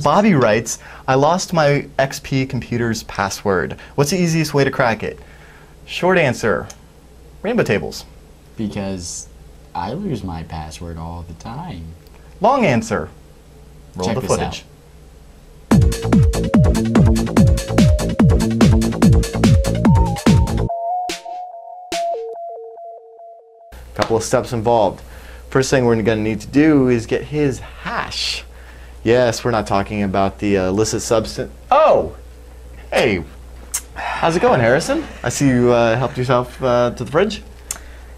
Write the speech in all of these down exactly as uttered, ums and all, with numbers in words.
Bobby writes, I lost my X P computer's password. What's the easiest way to crack it? Short answer, Rainbow Tables. Because I lose my password all the time. Long answer, roll the footage. Couple of steps involved. First thing we're going to need to do is get his hash. Yes, we're not talking about the uh, illicit substance. Oh, hey, how's it going, Harrison? I see you uh, helped yourself uh, to the fridge.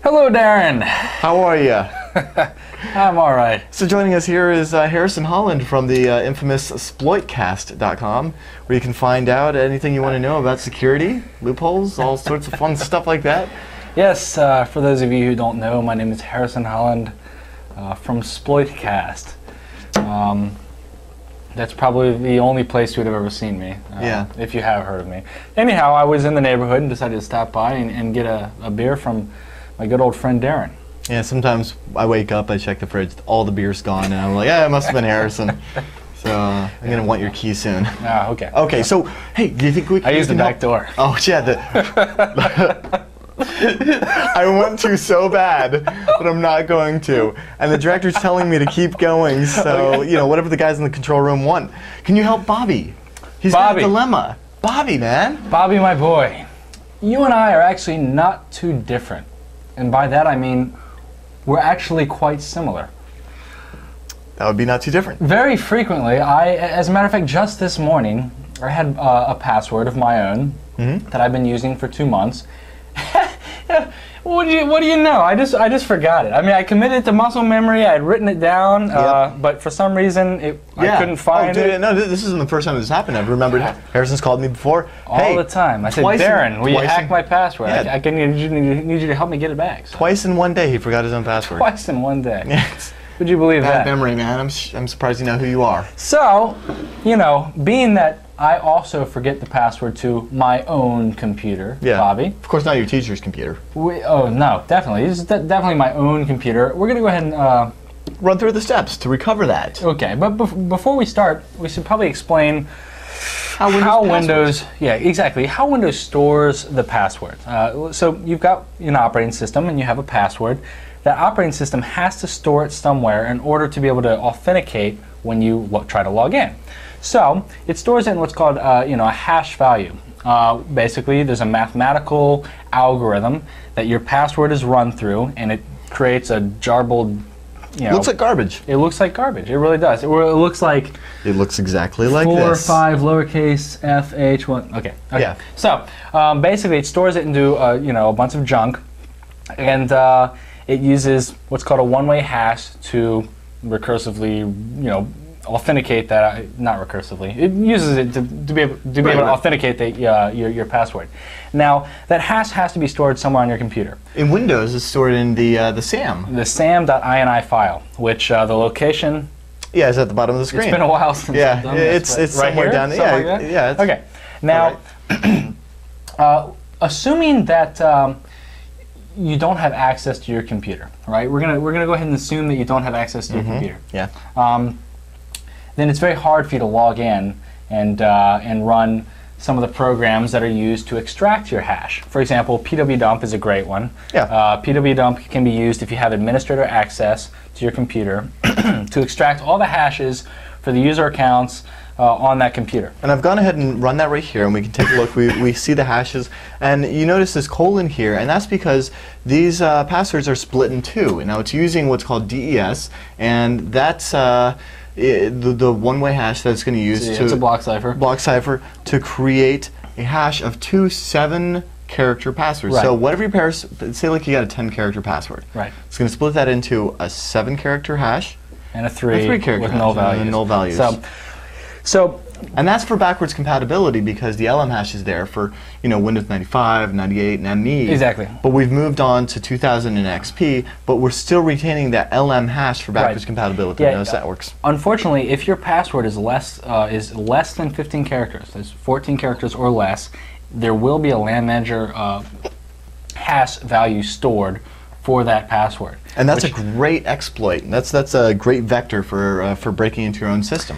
Hello, Darren. How are you? I'm all right. So joining us here is uh, Harrison Holland from the uh, infamous exploit cast dot com, where you can find out anything you want to know about security, loopholes, all sorts of fun stuff like that. Yes, uh, for those of you who don't know, my name is Harrison Holland uh, from Splaycast. Um, that's probably the only place you would have ever seen me, uh, yeah. if you have heard of me. Anyhow, I was in the neighborhood and decided to stop by and, and get a, a beer from my good old friend Darren. Yeah, sometimes I wake up, I check the fridge, all the beer's gone, and I'm like, yeah, it must have been Harrison. So uh, I'm going to want your key soon. Ah, okay. Okay, yeah. So, hey, do you think we can... I used the back door. Oh, yeah. The I want to so bad, but I'm not going to. And the director's telling me to keep going, so, you know, whatever the guys in the control room want. Can you help Bobby? He's Bobby. got a dilemma. Bobby, man. Bobby, my boy. You and I are actually not too different. And by that I mean we're actually quite similar. That would be not too different. Very frequently, I, as a matter of fact, just this morning, I had uh, a password of my own mm-hmm. that I've been using for two months. What do you What do you know? I just I just forgot it. I mean, I committed it to muscle memory. I had written it down, yep. uh, but for some reason it yeah. I couldn't find oh, dude, it. No, this isn't the first time this happened. I've remembered. Yeah. Harrison's called me before all hey, the time. I said, Darren, will you hack my password? Yeah. I, I need, you, need you to help me get it back. So. Twice in one day, he forgot his own password. Twice in one day. Yes. Would you believe Bad that? Bad memory, man. I'm I'm surprised you know who you are. So, you know, being that. I also forget the password to my own computer, yeah. Bobby. Of course, not your teacher's computer. We, oh, no, definitely. This is de definitely my own computer. We're going to go ahead and... Uh, run through the steps to recover that. Okay, but bef before we start, we should probably explain how Windows... How Windows yeah, exactly. How Windows stores the password. Uh, so you've got an operating system and you have a password. That operating system has to store it somewhere in order to be able to authenticate when you lo try to log in. So it stores it in what's called uh, you know, a hash value. Uh, basically, there's a mathematical algorithm that your password is run through, and it creates a jarbled. You know, looks like garbage. It looks like garbage. It really does. It, it looks like. It looks exactly like this. Four or five lowercase f h one. Okay. okay. Yeah. So um, basically, it stores it into uh, you know, a bunch of junk, and uh, it uses what's called a one-way hash to recursively you know. authenticate that, not recursively. It uses it to, to be able to, be right, able to right. authenticate the, uh, your, your password. Now, that hash has to be stored somewhere on your computer. In Windows, it's stored in the, uh, the SAM. The SAM.ini file, which uh, the location... Yeah, it's at the bottom of the screen. It's been a while since yeah, I've done it's, this. It's right somewhere here, down there. Yeah, like yeah, it's okay. Now, right. uh, assuming that um, you don't have access to your computer, right? We're gonna, we're gonna go ahead and assume that you don't have access to mm-hmm. your computer. Yeah. Um, then it's very hard for you to log in and, uh, and run some of the programs that are used to extract your hash. For example, P W dump is a great one. Yeah. Uh, P W dump can be used if you have administrator access to your computer to extract all the hashes for the user accounts uh, on that computer. And I've gone ahead and run that right here, and we can take a look. we, we see the hashes, and you notice this colon here, and that's because these uh, passwords are split in two. And now it's using what's called D E S, and that's... Uh, It, the, the one-way hash that's going to use yeah, to it's a block cipher. block cipher to create a hash of two seven-character passwords. Right. So whatever your pairs, say like you got a ten-character password. Right. It's going to split that into a seven-character hash and a three, a three character with hash null values. And null values. So, so, and that's for backwards compatibility because the L M hash is there for you know Windows ninety-five, ninety-eight, and M E. Exactly. But we've moved on to two thousand and X P, but we're still retaining that L M hash for backwards right. compatibility. Yeah, notice that works. Unfortunately, if your password is less uh, is less than fifteen characters, there's fourteen characters or less, there will be a LAN manager uh, hash value stored for that password. And that's a great exploit. That's that's a great vector for uh, for breaking into your own system.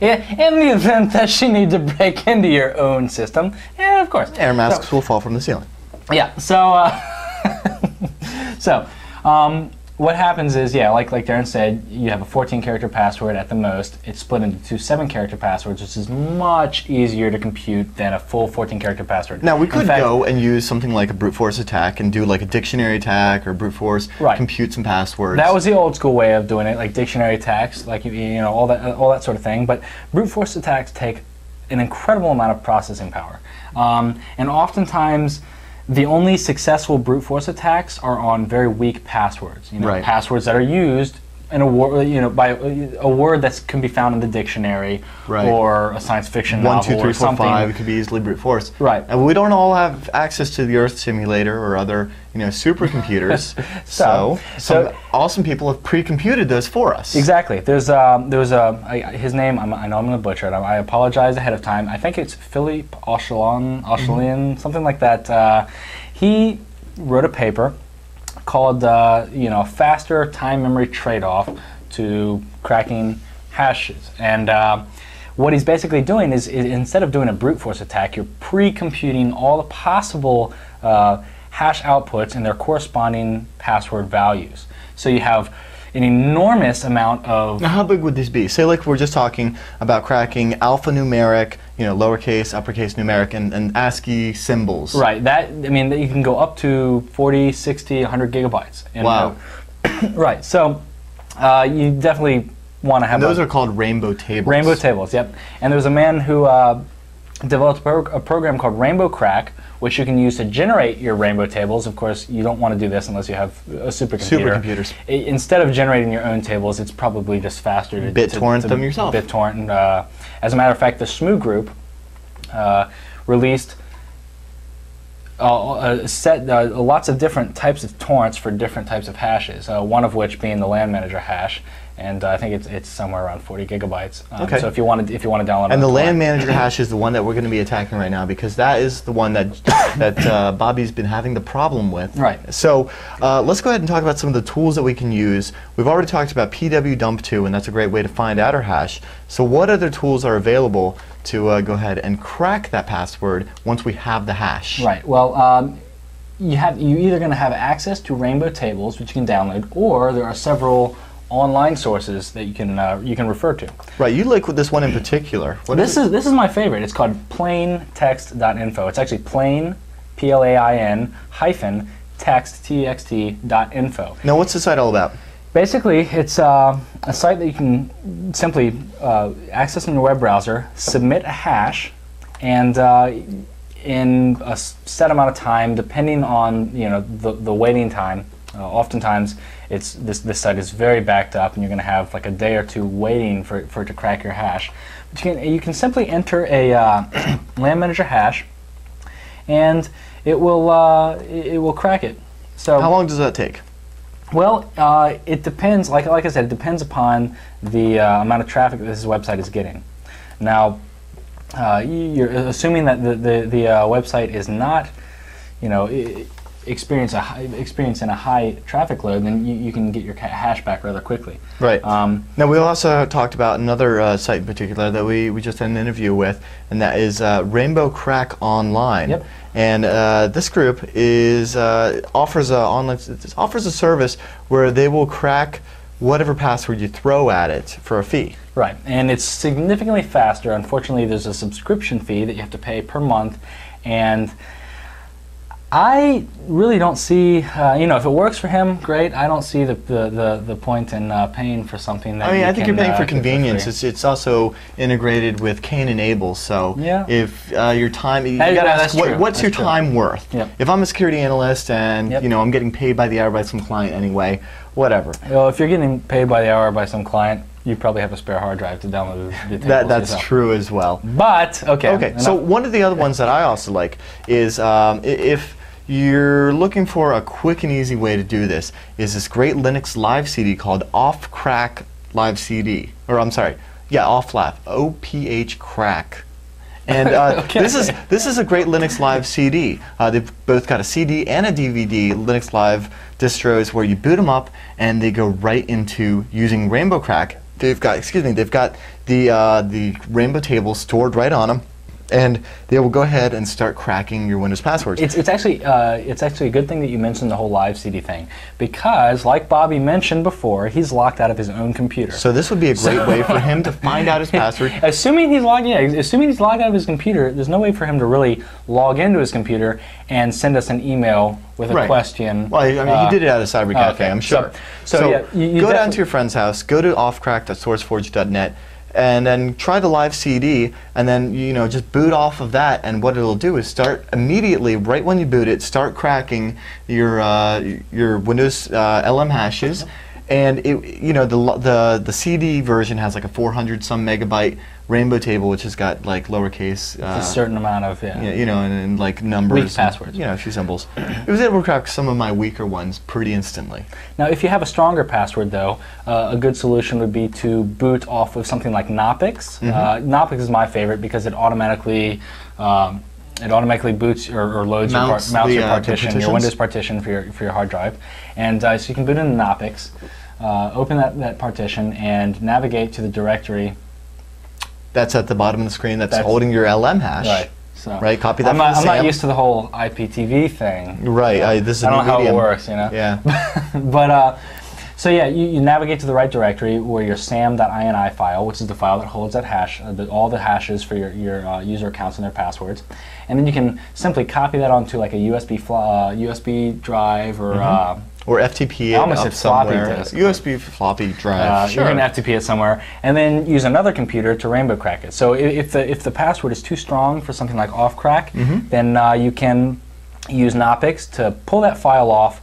Yeah, in the event that you need to break into your own system, yeah, of course. Air masks so, will fall from the ceiling. Yeah, so, uh, so um, what happens is, yeah, like, like Darren said, you have a fourteen character password at the most. It's split into two seven character passwords, which is much easier to compute than a full fourteen character password. Now, we could fact, go and use something like a brute force attack and do like a dictionary attack or brute force, right. compute some passwords. That was the old school way of doing it, like dictionary attacks, like, you, you know, all that, all that sort of thing. But brute force attacks take an incredible amount of processing power. Um, and oftentimes, the only successful brute force attacks are on very weak passwords, you know, right. passwords that are used in a word, you know, by a word that can be found in the dictionary, right. or a science fiction One, novel two, three, or something. Four, five could be easily brute force. Right. And we don't all have access to the Earth Simulator or other, you know, supercomputers. so, so, some so awesome people have pre-computed those for us. Exactly. There's um, there was a uh, his name. I'm, I know I'm going to butcher it. I, I apologize ahead of time. I think it's Philippe Oechslin, Oechslin, something like that. Uh, he wrote a paper called uh, you know, faster time memory trade-off to cracking hashes. And uh, what he's basically doing is, is instead of doing a brute force attack, you're pre-computing all the possible uh, hash outputs and their corresponding password values. So you have an enormous amount of... Now, how big would this be? Say, like, we're just talking about cracking alphanumeric, you know, lowercase, uppercase numeric, and, and ASCII symbols. Right. That, I mean, you can go up to forty, sixty, a hundred gigabytes. Wow. Right. So uh, you definitely want to have... And those a, are called Rainbow Tables. Rainbow Tables, yep. And there was a man who uh, developed a, pro a program called Rainbow Crack, which you can use to generate your rainbow tables. Of course, you don't want to do this unless you have a supercomputer. Supercomputers. I, instead of generating your own tables, it's probably just faster to BitTorrent them yourself. BitTorrent. And, uh, as a matter of fact, the S M U group uh, released uh, a set, uh, lots of different types of torrents for different types of hashes, uh, one of which being the LAN manager hash. And uh, I think it's it's somewhere around forty gigabytes. Um, okay. So if you want to if you want to download and the LAN manager hash is the one that we're going to be attacking right now, because that is the one that that uh, Bobby's been having the problem with. Right. So uh, let's go ahead and talk about some of the tools that we can use. We've already talked about P W dump two, and that's a great way to find out our hash. So what other tools are available to uh, go ahead and crack that password once we have the hash? Right. Well. Um, you have you're either going to have access to Rainbow Tables, which you can download, or there are several online sources that you can uh, you can refer to. Right, you like this one in particular. What this is, is this is my favorite. It's called plain text dot info. It's actually plain, P L A I N hyphen text T X T dot info. Now, what's the site all about? Basically, it's uh, a site that you can simply uh, access in your web browser, submit a hash, and uh, in a set amount of time, depending on you know the the waiting time. Uh, oftentimes, it's this this site is very backed up, and you're going to have like a day or two waiting for for it to crack your hash. But you can you can simply enter a uh, LAN manager hash, and it will uh, it will crack it. So how long does that take? Well, uh, it depends. Like like I said, it depends upon the uh, amount of traffic that this website is getting. Now, uh, you're assuming that the the, the uh, website is not, you know. It, Experience a high, experience in a high traffic load, then you, you can get your hash back rather quickly. Right. Um, now we also talked about another uh, site in particular that we, we just had an interview with, and that is uh, Rainbow Crack Online. Yep. And uh, this group is uh, offers a online offers a service where they will crack whatever password you throw at it for a fee. Right. And it's significantly faster. Unfortunately, there's a subscription fee that you have to pay per month, and I really don't see, uh, you know, if it works for him, great. I don't see the the, the, the point in uh, paying for something that I mean, you I think can, you're paying uh, for convenience. For it's it's also integrated with Cain and Abel, so yeah. if uh, your time, you hey, gotta yeah, ask, what, what's that's your true. time worth? Yep. If I'm a security analyst and yep. you know I'm getting paid by the hour by some client anyway, whatever. Well, if you're getting paid by the hour by some client, you probably have a spare hard drive to download the tables. that, that's yourself. true as well. But okay. Okay. So one of the other ones that I also like is um, if you're looking for a quick and easy way to do this, is this great Linux live C D called Ophcrack Live C D, or I'm sorry, yeah, Ophcrack, O P H crack. And uh, okay. this is this is a great Linux Live C D. Uh, they've both got a C D and a D V D. Linux Live distros where you boot them up, and they go right into using Rainbow Crack they've got excuse me they've got the uh, the Rainbow tables stored right on them, and they will go ahead and start cracking your Windows passwords. It's, it's actually uh, it's actually a good thing that you mentioned the whole live C D thing, because like Bobby mentioned before, he's locked out of his own computer. So this would be a great so way for him to find out his password. Assuming he's logged yeah, assuming he's logged out of his computer, there's no way for him to really log into his computer and send us an email with a right. question. Well, I mean, uh, he did it at a cyber cafe, okay. I'm sure. So, so, so yeah, you, you go down to your friend's house, go to off crack dot source forge dot net, and then try the live C D, and then you know just boot off of that, and what it'll do is start immediately, right when you boot it, start cracking your uh, your Windows uh, L M hashes, and it you know the the the C D version has like a four hundred some megabyte Rainbow table, which has got like lowercase, uh, a certain amount of yeah, yeah you know, and, and like numbers, weak passwords, and, you know, a few symbols. It was able to crack some of my weaker ones pretty instantly. Now, if you have a stronger password, though, uh, a good solution would be to boot off of something like Knoppix. Mm-hmm. uh, Knoppix is my favorite because it automatically um, it automatically boots or, or loads mounts your, par mounts the, your partition, uh, your Windows partition for your for your hard drive, and uh, so you can boot into Knoppix, uh, open that that partition, and navigate to the directory. That's at the bottom of the screen. That's, that's holding your L M hash. Right. So right. Copy that. I'm not, I'm not used to the whole I P T V thing. Right. You know? I, this is I don't know medium. how it works. You know. Yeah. but uh, so yeah, you, you navigate to the right directory where your sam dot I N I file, which is the file that holds that hash, uh, the, all the hashes for your your uh, user accounts and their passwords, and then you can simply copy that onto like a U S B fl uh, U S B drive or. Mm-hmm. uh, Or F T P almost it floppy disk. U S B floppy drive. Uh, sure. You can F T P it somewhere, and then use another computer to Rainbow Crack it. So if the if the password is too strong for something like Ophcrack, mm-hmm. then uh, you can use Knoppix to pull that file off,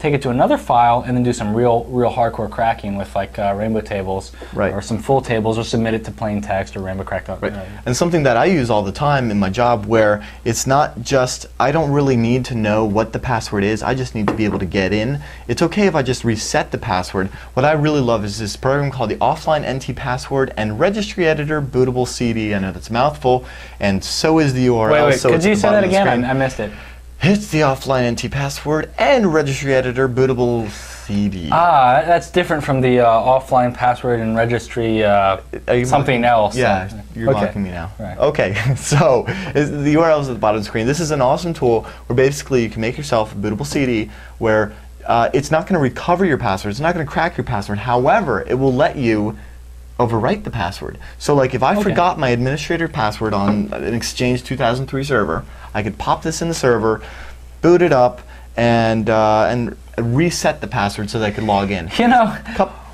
take it to another file, and then do some real real hardcore cracking with like uh, Rainbow tables, right. or some full tables, or submit it to plain text or Rainbow Crack. Right. Uh, and something that I use all the time in my job, where it's not just I don't really need to know what the password is, I just need to be able to get in. It's okay if I just reset the password. What I really love is this program called the Offline N T Password and Registry Editor Bootable C D. I know that's a mouthful, and so is the U R L. Wait, wait, so could you say that again? I, I missed it. It's the Offline N T Password and Registry Editor Bootable C D. Ah, that's different from the uh, Offline Password and Registry uh, something else. Yeah, uh, you're okay. mocking me now. Right. Okay, so the U R L is at the bottom of the screen. This is an awesome tool where basically you can make yourself a bootable C D where uh, it's not going to recover your password, it's not going to crack your password. However, it will let you overwrite the password. So like if I okay. forgot my administrator password on an Exchange two thousand three server, I could pop this in the server, boot it up, and uh, and reset the password so that I could log in. You know,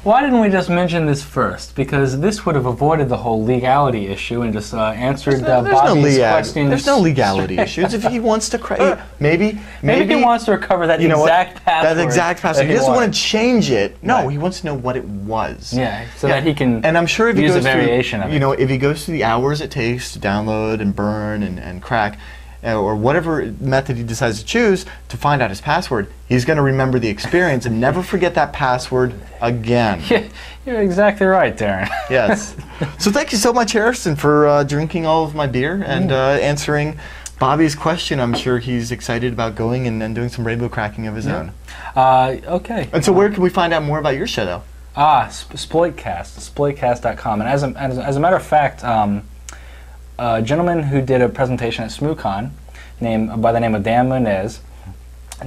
why didn't we just mention this first? Because this would have avoided the whole legality issue and just uh, answered uh, there's Bobby's no questions. There's no legality issues. If he wants to cra maybe, maybe maybe he wants to recover that exact what? password. That exact password. That he, he doesn't want to change it. No, right. he wants to know what it was. Yeah, so yeah. that he can. And I'm sure if use he goes a variation through, of it. You know, if he goes through the hours it takes to download and burn and, and crack. Or whatever method he decides to choose to find out his password, he's going to remember the experience and never forget that password again. Yeah, you're exactly right, Darren. Yes. So thank you so much, Harrison, for uh, drinking all of my beer and uh, answering Bobby's question. I'm sure he's excited about going and then doing some rainbow cracking of his yeah. own. Uh, okay. And so where can we find out more about your show, though? Ah, Sploitcast, Sploitcast dot com. And as a, as, as a matter of fact, um, a gentleman who did a presentation at SmooCon, named by the name of Dan Munez,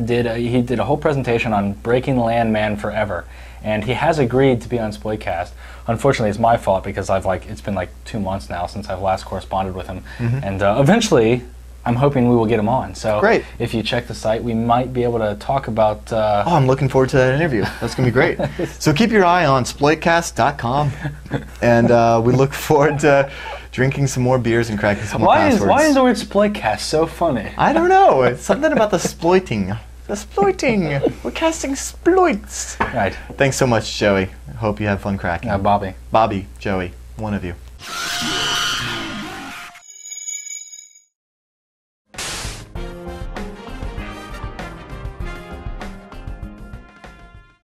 did a, he did a whole presentation on breaking Landman forever, and he has agreed to be on Splaycast. Unfortunately, it's my fault because I've like it's been like two months now since I've last corresponded with him, mm-hmm. and uh, eventually, I'm hoping we will get him on. So great. If you check the site, we might be able to talk about. Uh, oh, I'm looking forward to that interview. That's gonna be great. So keep your eye on Splaycast dot com, and uh, we look forward to. Drinking some more beers and cracking some more passwords. Why is the word Sploitcast so funny? I don't know. It's something about the sploiting. The sploiting. We're casting sploits. Right. Thanks so much, Joey. Hope you had fun cracking. Uh, Bobby. Bobby, Joey, one of you.